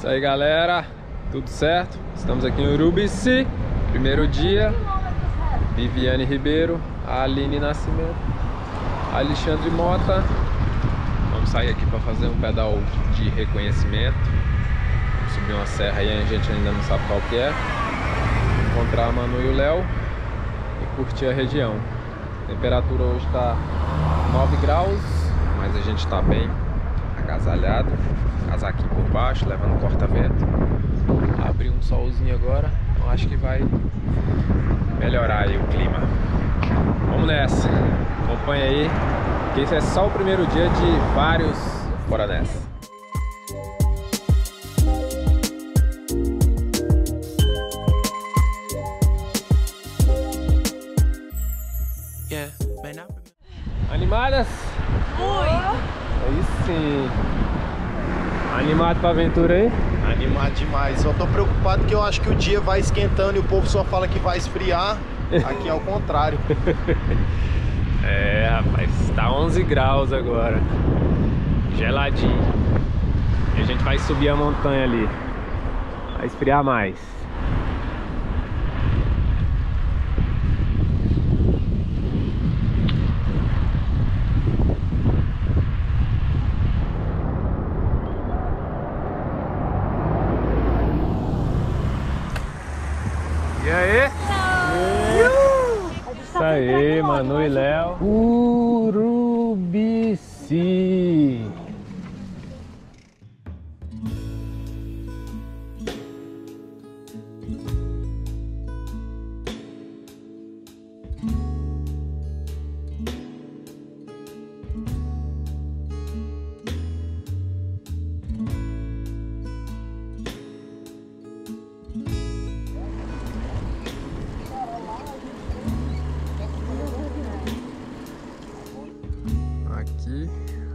Isso aí, galera, tudo certo? Estamos aqui em Urubici, primeiro dia. Viviane Ribeiro, Aline Nascimento, Alexandre Mota. Vamos sair aqui para fazer um pedal de reconhecimento. Vamos subir uma serra aí, a gente ainda não sabe qual que é. Encontrar a Manu e o Léo e curtir a região. A temperatura hoje está 9 graus, mas a gente está bem agasalhado, casaquinho por baixo, levando corta-vento. Abriu um solzinho agora, então acho que vai melhorar aí o clima. Vamos nessa, acompanha aí, que esse é só o primeiro dia de vários. Bora nessa. Animadas? Muito! Aí sim! Animado pra aventura aí? Animado demais, só tô preocupado que eu acho que o dia vai esquentando e o povo só fala que vai esfriar. Aqui é o contrário. É, rapaz, tá 11 graus agora. Geladinho. E a gente vai subir a montanha ali. Vai esfriar mais. E aí? Isso aí, Manu e Léo. Urubici.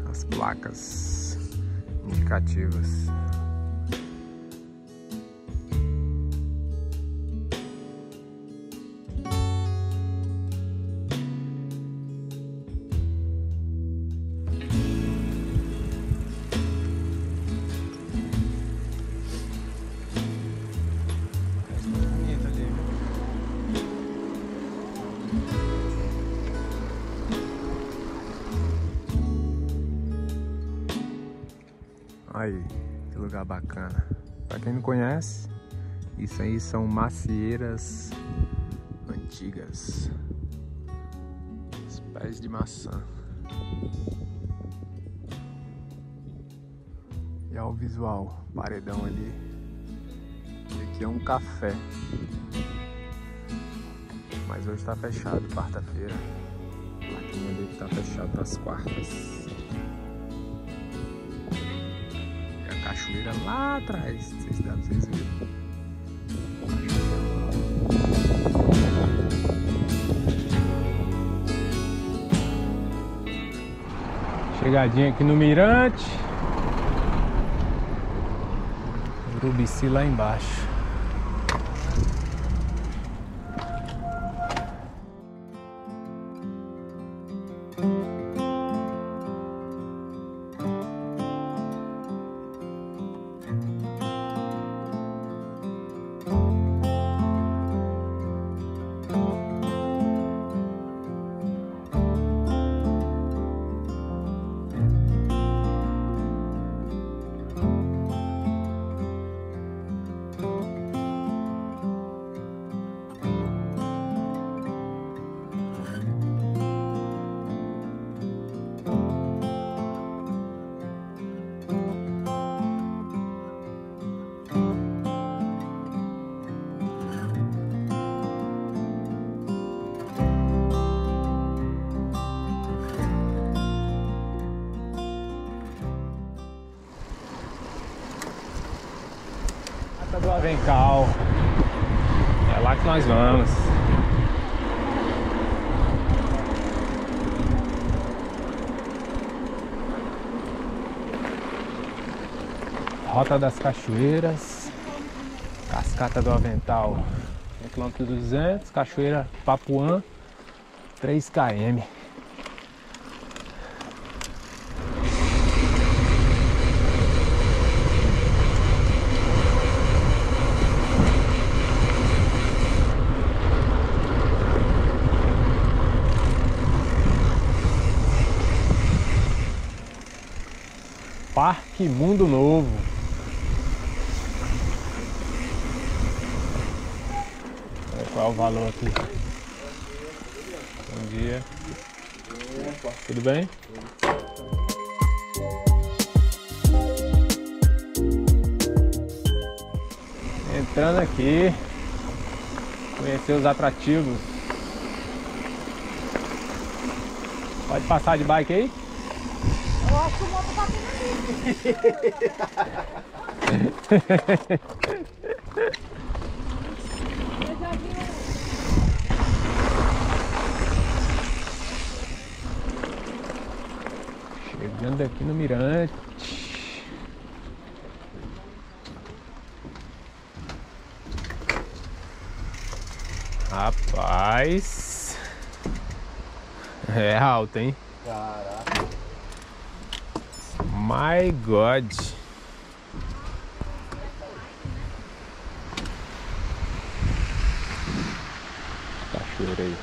As placas indicativas. Aí, que lugar bacana. Pra quem não conhece, isso aí são macieiras antigas. Os pés de maçã. E olha o visual, paredão ali. E aqui é um café. Mas hoje tá fechado, quarta-feira. A plaquinha ali tá fechada às quartas. Cachoeira lá atrás, não sei se dá pra vocês verem. Chegadinha aqui no Mirante. Urubici lá embaixo. Do Avental, é lá que nós vamos. Rota das Cachoeiras, Cascata do Avental, 1,2 km, Cachoeira Papuã, 3 km. Que mundo novo! Olha qual é o valor aqui. Bom dia. Tudo bem? Entrando aqui, conhecer os atrativos. Pode passar de bike aí? Eu acho que o moto tá vindo aqui. Eu já vi um... Chegando aqui no Mirante. Rapaz, é alto, hein? Caraca. My God. Cachoeira aí.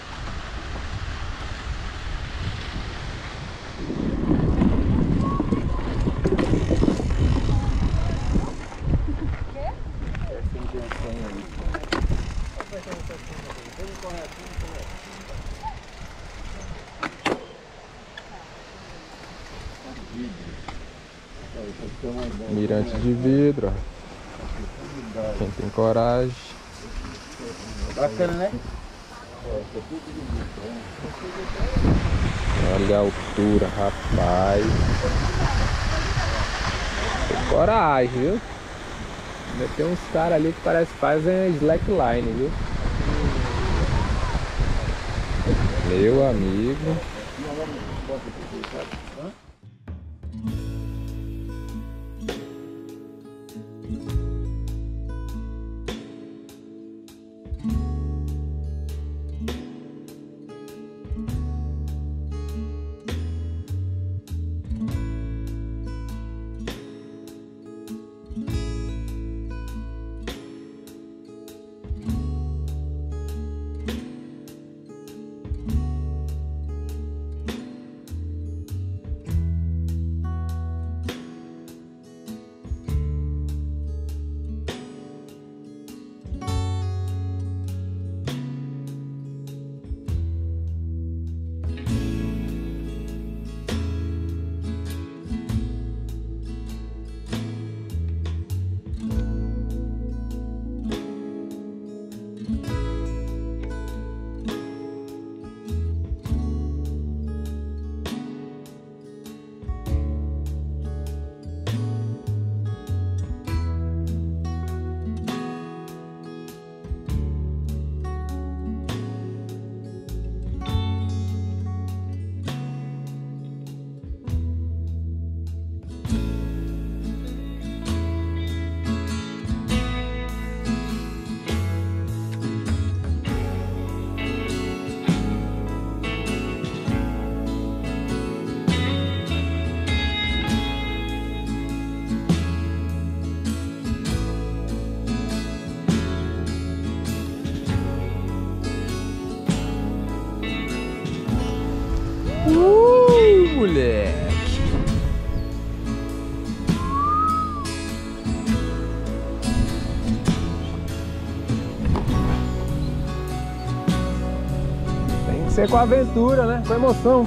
Mirante de vidro, ó. Quem tem coragem. Bacana, né? Olha a altura, rapaz. Tem coragem, viu? Ainda tem uns caras ali que parece que fazem slackline, viu? Meu amigo. É com a aventura, né? Com a emoção.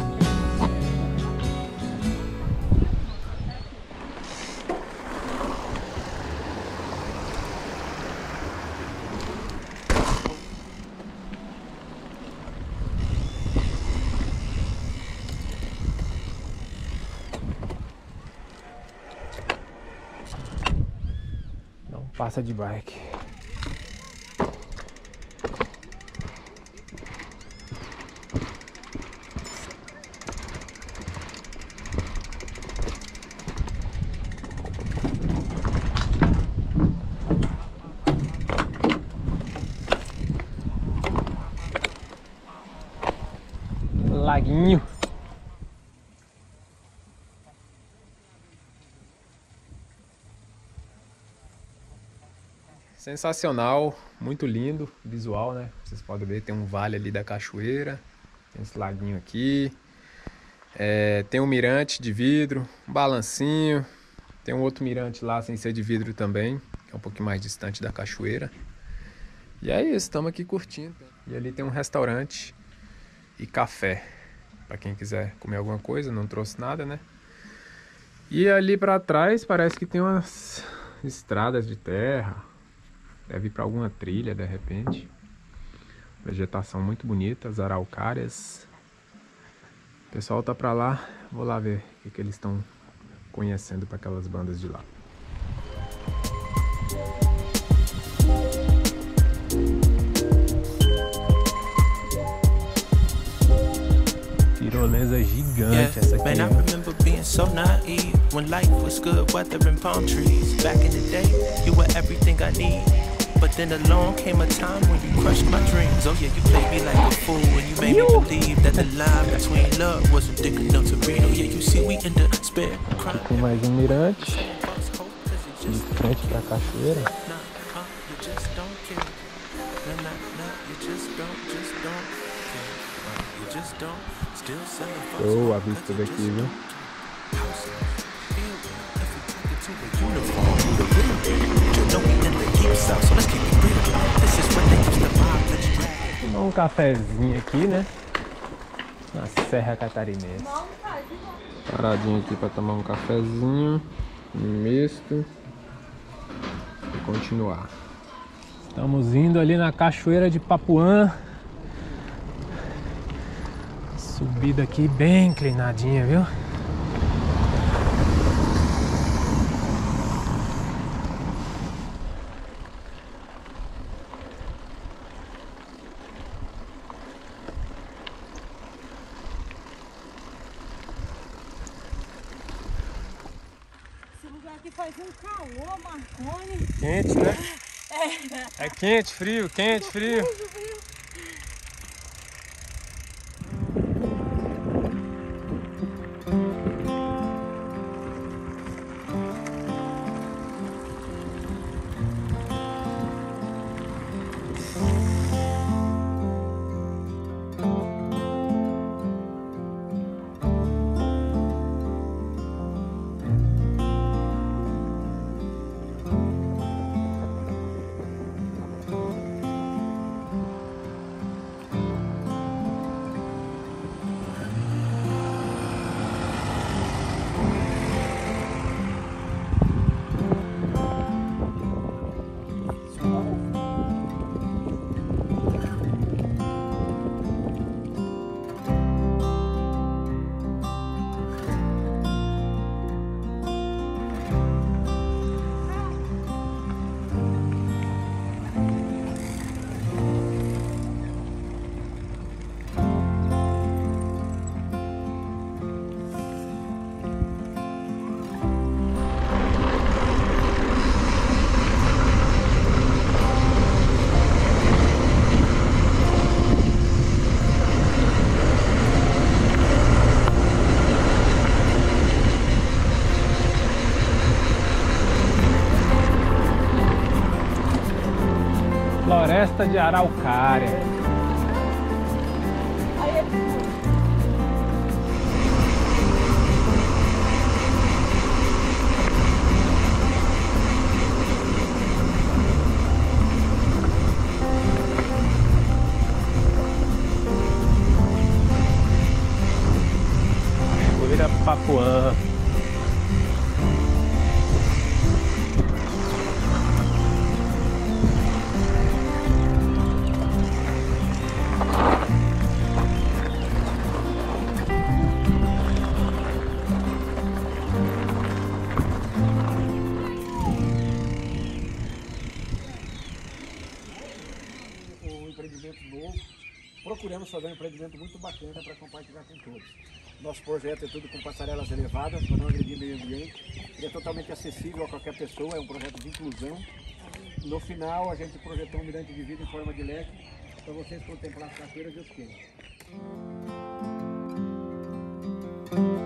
Não passa de bike. Laguinho. Sensacional, muito lindo visual, né? Vocês podem ver, tem um vale ali da cachoeira, tem esse laguinho aqui, tem um mirante de vidro, um balancinho, Tem um outro mirante lá sem ser de vidro também, que é um pouquinho mais distante da cachoeira. E é isso, estamos aqui curtindo. E ali tem um restaurante e café, para quem quiser comer alguma coisa, não trouxe nada, né? E ali para trás parece que tem umas estradas de terra, deve ir para alguma trilha de repente. Vegetação muito bonita, as araucárias. O pessoal tá para lá, vou lá ver o que eles estão conhecendo para aquelas bandas de lá. Tirolesa gigante essa aqui. Man, I remember being so naive when life was good, weather and palm trees. Back in the day, you were everything I need. But then along came a time when you crushed my dreams. Oh yeah, you played me like a fool when you made me believe that the line between love wasn't thick enough to read. Oh yeah, you see we in the spare crime. Aqui tem mais um mirante de frente pra cachoeira. Show a vista daqui, viu? Tomar um cafezinho aqui, né? Na Serra Catarinense. Paradinho aqui para tomar um cafezinho, um misto e continuar. Estamos indo ali na Cachoeira de Papuã. Subida aqui bem inclinadinha, viu? Faz um calor, Marconi. Quente, né? É quente, frio, quente, frio. Floresta de Araucária. Cachoeira Papuã. Procuramos fazer um empreendimento muito bacana para compartilhar com todos. Nosso projeto é tudo com passarelas elevadas, para não agredir o meio ambiente. Ele é totalmente acessível a qualquer pessoa, é um projeto de inclusão. No final, a gente projetou um mirante de vidro em forma de leque, para vocês contemplar as cachoeiras e os quintos.